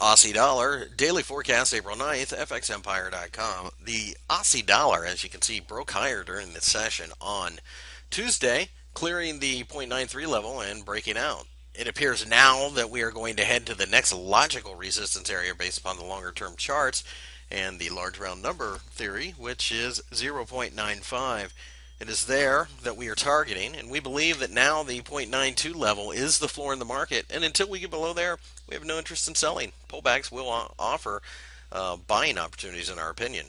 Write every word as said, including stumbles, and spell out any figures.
Aussie dollar daily forecast April ninth, F X Empire dot com. The Aussie dollar, as you can see, broke higher during the session on Tuesday, clearing the zero point nine three level and breaking out. It appears now that we are going to head to the next logical resistance area based upon the longer term charts and the large round number theory, which is zero point nine five. It is there that we are targeting, and we believe that now the zero point nine two level is the floor in the market, and until we get below there, we have no interest in selling. Pullbacks will offer uh, buying opportunities in our opinion.